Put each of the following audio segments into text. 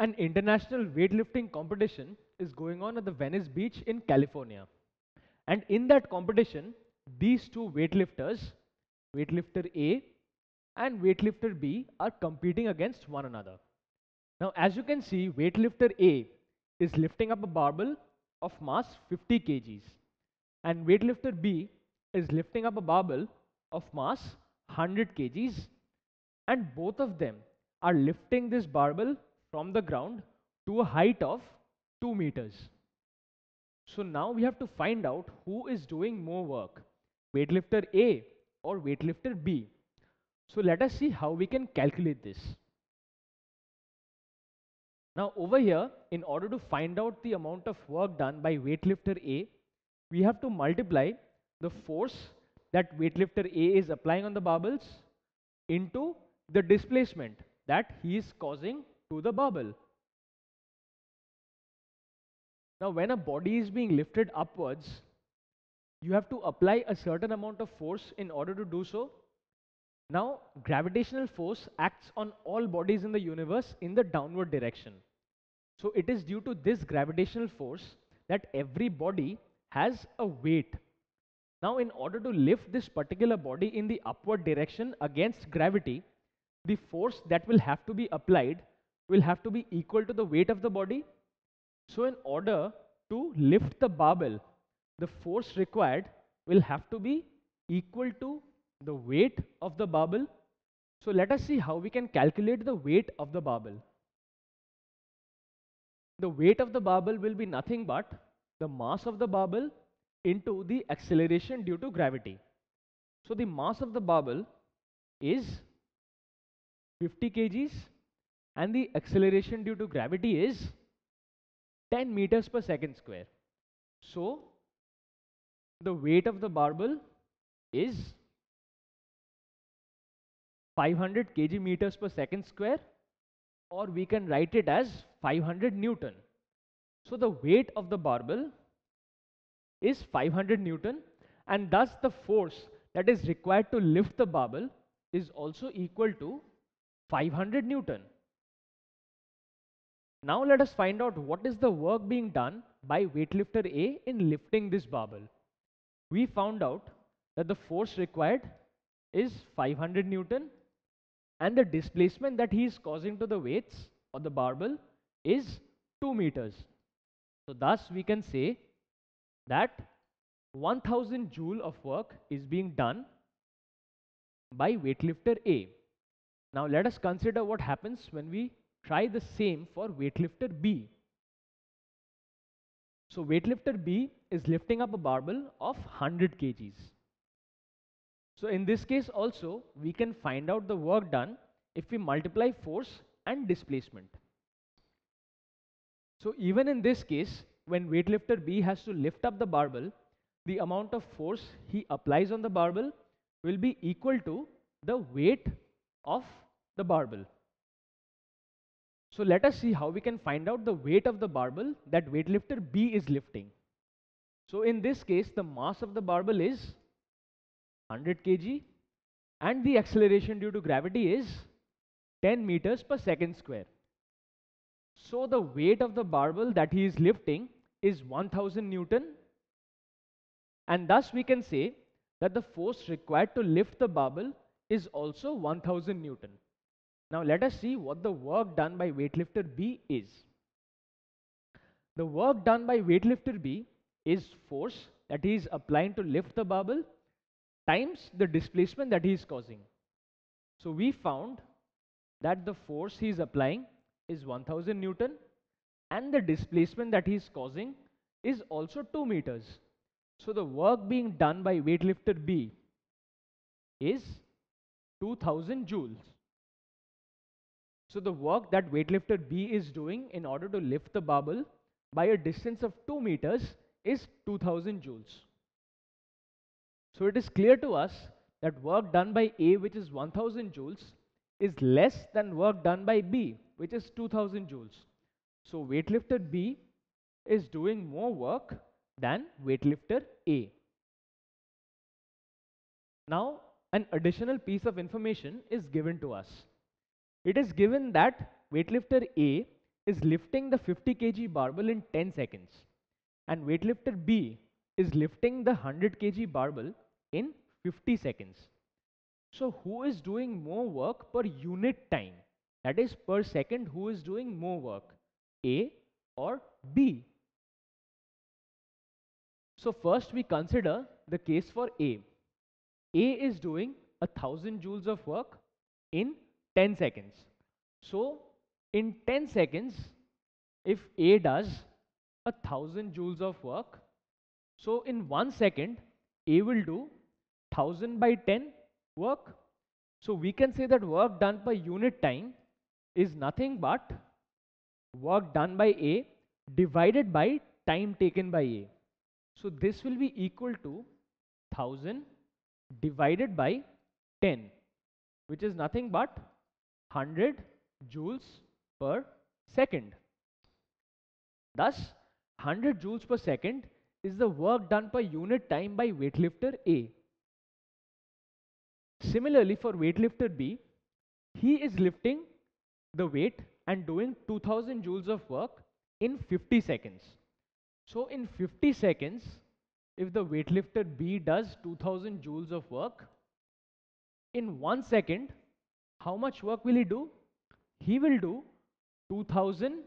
An international weightlifting competition is going on at the Venice Beach in California. And in that competition, these two weightlifters, weightlifter A and weightlifter B, are competing against one another. Now, as you can see, weightlifter A is lifting up a barbell of mass 50 kgs. And weightlifter B is lifting up a barbell of mass 100 kgs. And both of them are lifting this barbell from the ground to a height of 2 meters. So now we have to find out who is doing more work, weightlifter A or weightlifter B. So let us see how we can calculate this. Now over here, in order to find out the amount of work done by weightlifter A, we have to multiply the force that weightlifter A is applying on the barbells into the displacement that he is causing to the barbell. Now when a body is being lifted upwards, you have to apply a certain amount of force in order to do so. Now gravitational force acts on all bodies in the universe in the downward direction. So it is due to this gravitational force that every body has a weight. Now in order to lift this particular body in the upward direction against gravity, the force that will have to be applied will have to be equal to the weight of the body. So in order to lift the barbell, the force required will have to be equal to the weight of the barbell. So let us see how we can calculate the weight of the barbell. The weight of the barbell will be nothing but the mass of the barbell into the acceleration due to gravity. So the mass of the barbell is 50 kgs and the acceleration due to gravity is 10 meters per second square. So the weight of the barbell is 500 kg meters per second square, or we can write it as 500 Newton. So the weight of the barbell is 500 Newton, and thus the force that is required to lift the barbell is also equal to 500 Newton. Now let us find out what is the work being done by weightlifter A in lifting this barbell. We found out that the force required is 500 Newton and the displacement that he is causing to the weights or the barbell is 2 meters. So thus we can say that 1000 joule of work is being done by weightlifter A. Now let us consider what happens when we try the same for weightlifter B. So weightlifter B is lifting up a barbell of 100 kgs. So in this case also, we can find out the work done if we multiply force and displacement. So even in this case, when weightlifter B has to lift up the barbell, the amount of force he applies on the barbell will be equal to the weight of the barbell. So let us see how we can find out the weight of the barbell that weightlifter B is lifting. So in this case, the mass of the barbell is 100 kg and the acceleration due to gravity is 10 meters per second square. So the weight of the barbell that he is lifting is 1000 Newton, and thus we can say that the force required to lift the barbell is also 1000 Newton. Now let us see what the work done by weightlifter B is. The work done by weightlifter B is force that he is applying to lift the barbell times the displacement that he is causing. So we found that the force he is applying is 1000 Newton and the displacement that he is causing is also 2 meters. So the work being done by weightlifter B is 2000 joules. So the work that weightlifter B is doing in order to lift the barbell by a distance of 2 meters is 2000 joules. So it is clear to us that work done by A, which is 1000 joules, is less than work done by B, which is 2000 joules. So weightlifter B is doing more work than weightlifter A. Now an additional piece of information is given to us. It is given that weightlifter A is lifting the 50 kg barbell in 10 seconds and weightlifter B is lifting the 100 kg barbell in 50 seconds. So who is doing more work per unit time? That is per second, who is doing more work, A or B? So first we consider the case for A. A is doing 1000 joules of work in 10 seconds. So in 10 seconds, if A does 1000 joules of work, so in 1 second, A will do 1000 by 10 work. So we can say that work done per unit time is nothing but work done by A divided by time taken by A. So this will be equal to 1000 divided by 10, which is nothing but 100 joules per second. Thus, 100 joules per second is the work done per unit time by weightlifter A. Similarly, for weightlifter B, he is lifting the weight and doing 2000 joules of work in 50 seconds. So in 50 seconds, if the weightlifter B does 2000 joules of work, in 1 second, how much work will he do? He will do 2000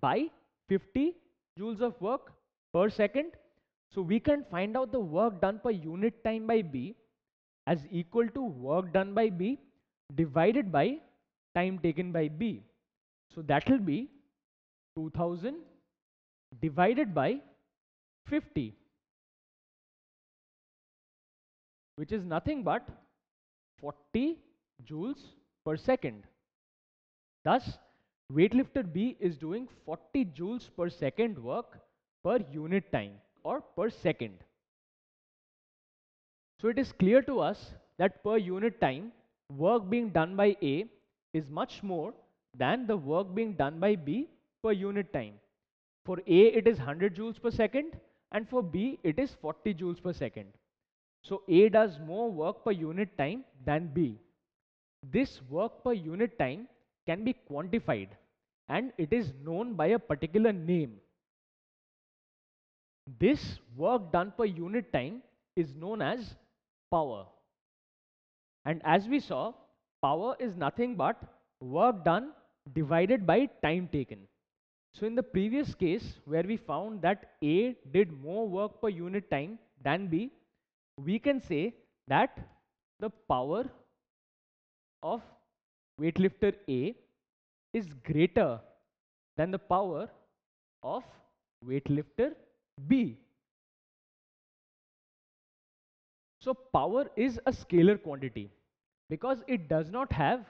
by 50 joules of work per second. So we can find out the work done per unit time by B as equal to work done by B divided by time taken by B. So that will be 2000 divided by 50, which is nothing but 40 joules per second. Thus, weightlifter B is doing 40 joules per second work per unit time or per second. So it is clear to us that per unit time, work being done by A is much more than the work being done by B per unit time. For A, it is 100 joules per second, and for B, it is 40 joules per second. So A does more work per unit time than B. This work per unit time can be quantified and it is known by a particular name. This work done per unit time is known as power. And as we saw, power is nothing but work done divided by time taken. So in the previous case where we found that A did more work per unit time than B, we can say that the power of weightlifter A is greater than the power of weightlifter B. So power is a scalar quantity because it does not have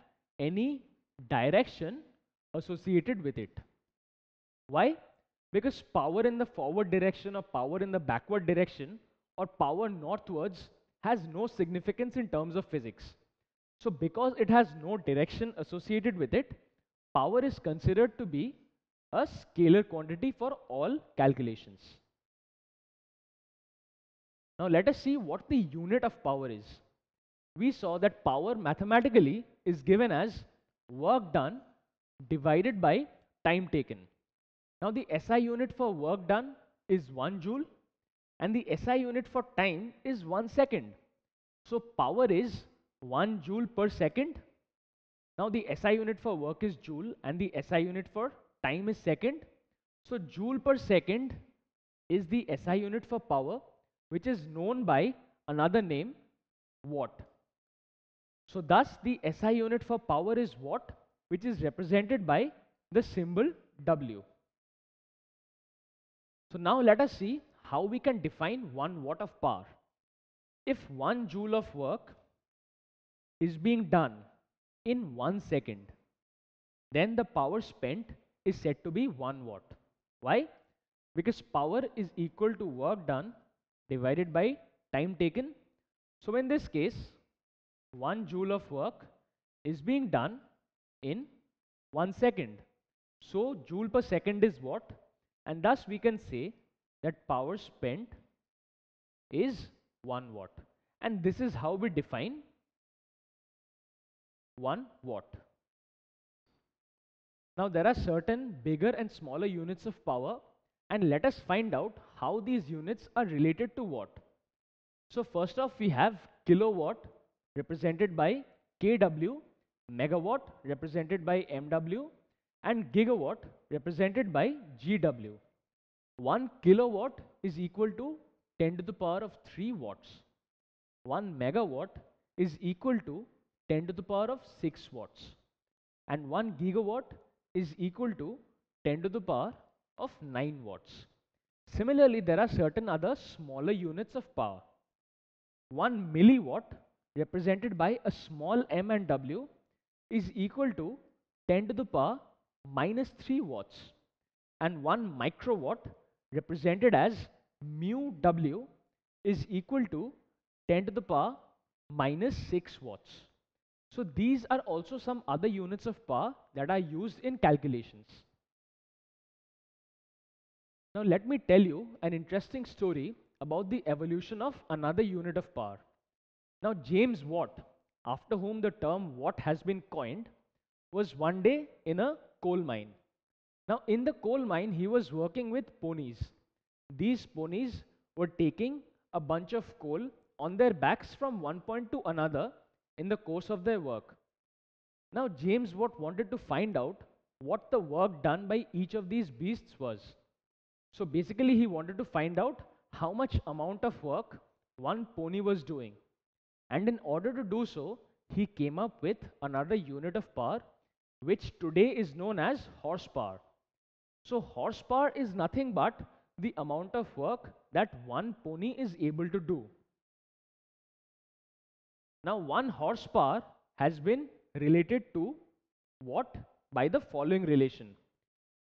any direction associated with it. Why? Because power in the forward direction or power in the backward direction or power northwards has no significance in terms of physics. So because it has no direction associated with it, power is considered to be a scalar quantity for all calculations. Now let us see what the unit of power is. We saw that power mathematically is given as work done divided by time taken. Now the SI unit for work done is 1 joule and the SI unit for time is 1 second. So power is 1 joule per second. Now the SI unit for work is joule and the SI unit for time is second. So joule per second is the SI unit for power, which is known by another name, watt. So thus the SI unit for power is watt, which is represented by the symbol W. So now let us see how we can define 1 watt of power. If 1 joule of work is being done in 1 second, then the power spent is said to be 1 watt. Why? Because power is equal to work done divided by time taken. So in this case, 1 joule of work is being done in 1 second. So joule per second is watt, and thus we can say that power spent is 1 watt. And this is how we define 1 watt. Now there are certain bigger and smaller units of power, and let us find out how these units are related to what. So first off, we have kilowatt represented by kW, megawatt represented by MW, and gigawatt represented by GW. 1 kilowatt is equal to 10 to the power of 3 watts. 1 megawatt is equal to 10 to the power of 6 watts. And 1 gigawatt is equal to 10 to the power of 9 watts. Similarly, there are certain other smaller units of power. 1 milliwatt represented by a small m and w is equal to 10 to the power minus 3 watts. And 1 microwatt represented as mu w is equal to 10 to the power minus 6 watts. So these are also some other units of power that are used in calculations. Now let me tell you an interesting story about the evolution of another unit of power. Now James Watt, after whom the term watt has been coined, was one day in a coal mine. Now in the coal mine he was working with ponies. These ponies were taking a bunch of coal on their backs from one point to another in the course of their work. Now James Watt wanted to find out what the work done by each of these beasts was. So basically he wanted to find out how much amount of work one pony was doing. And in order to do so, he came up with another unit of power, which today is known as horsepower. So horsepower is nothing but the amount of work that one pony is able to do. Now 1 horsepower has been related to what by the following relation.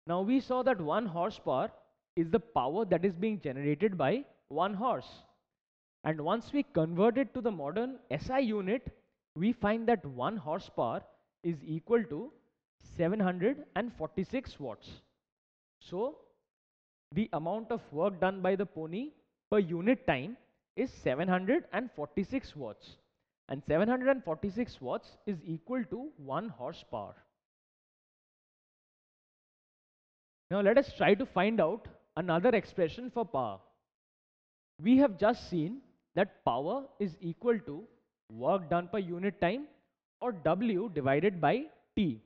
Now we saw that 1 horsepower is the power that is being generated by 1 horse. And once we convert it to the modern SI unit, we find that 1 horsepower is equal to 746 watts. So the amount of work done by the pony per unit time is 746 watts. And 746 watts is equal to 1 horsepower. Now let us try to find out another expression for power. We have just seen that power is equal to work done per unit time, or W divided by T.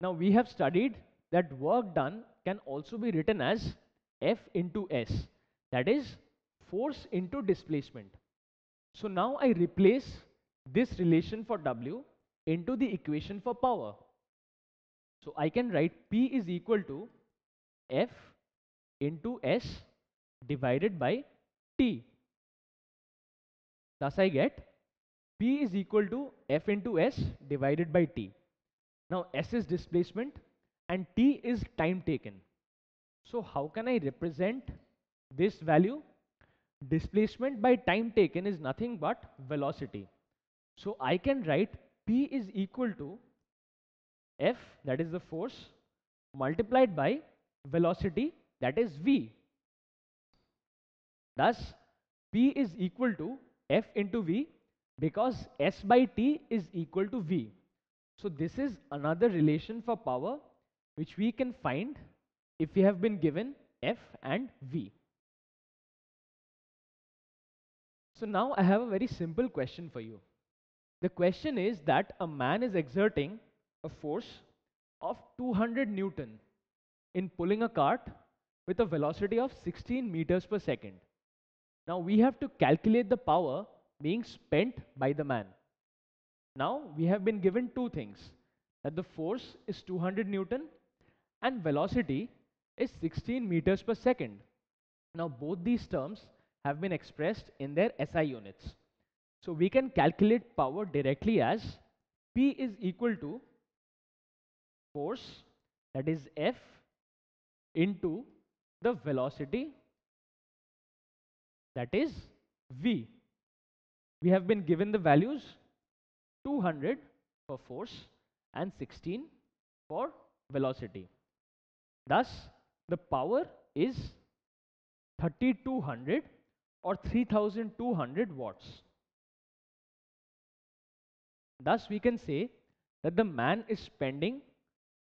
Now we have studied that work done can also be written as F into S, that is force into displacement. So now I replace this relation for W into the equation for power. So I can write P is equal to F into S divided by T. Thus I get P is equal to F into S divided by T. Now S is displacement and T is time taken. So how can I represent this value? Displacement by time taken is nothing but velocity. So I can write P is equal to F, that is the force, multiplied by velocity, that is V. Thus P is equal to F into V, because S by T is equal to V. So this is another relation for power which we can find if we have been given F and V. So now I have a very simple question for you. The question is that a man is exerting a force of 200 Newton in pulling a cart with a velocity of 16 meters per second. Now we have to calculate the power being spent by the man. Now we have been given two things, that the force is 200 Newton and velocity is 16 meters per second. Now both these terms have been expressed in their SI units. So we can calculate power directly as P is equal to force, that is F, into the velocity, that is V. We have been given the values 200 for force and 16 for velocity. Thus the power is 3200 or 3200 watts. Thus we can say that the man is spending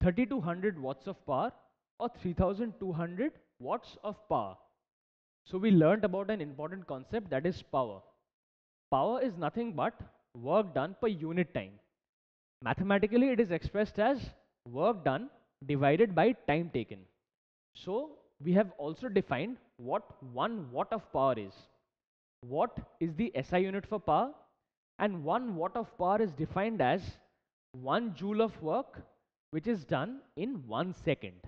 3200 watts of power or 3200 watts of power. So we learnt about an important concept, that is power. Power is nothing but work done per unit time. Mathematically, it is expressed as work done divided by time taken. So we have also defined what 1 watt of power is. Watt is the SI unit for power, and 1 watt of power is defined as 1 joule of work which is done in 1 second.